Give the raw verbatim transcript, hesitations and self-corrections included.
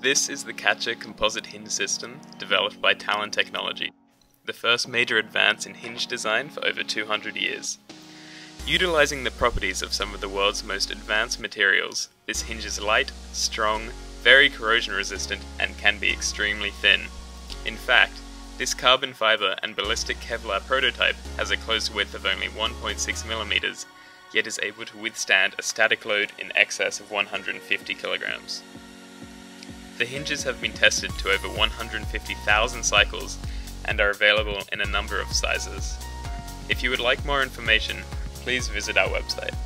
This is the CATCHA composite hinge system developed by Talon Technology, the first major advance in hinge design for over two hundred years. Utilizing the properties of some of the world's most advanced materials, this hinge is light, strong, very corrosion resistant, and can be extremely thin. In fact, this carbon fiber and ballistic Kevlar prototype has a closed width of only one point six millimeters, yet is able to withstand a static load in excess of one hundred fifty kilograms. The hinges have been tested to over one hundred fifty thousand cycles and are available in a number of sizes. If you would like more information, please visit our website.